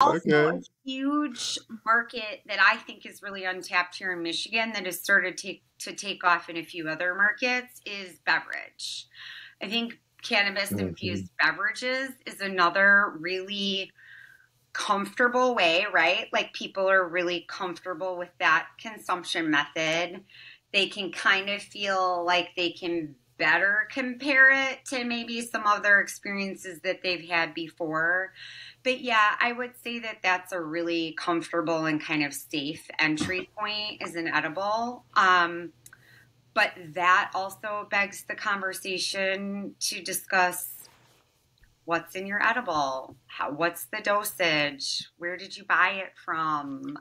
Also, a huge market that I think is really untapped here in Michigan that has started to take off in a few other markets is beverage. I think cannabis-infused beverages is another really comfortable way, right? Like, people are really comfortable with that consumption method. They can kind of feel like they can better compare it to maybe some other experiences that they've had before. But yeah, I would say that that's a really comfortable and kind of safe entry point is an edible. But that also begs the conversation to discuss what's in your edible, what's the dosage, where did you buy it from?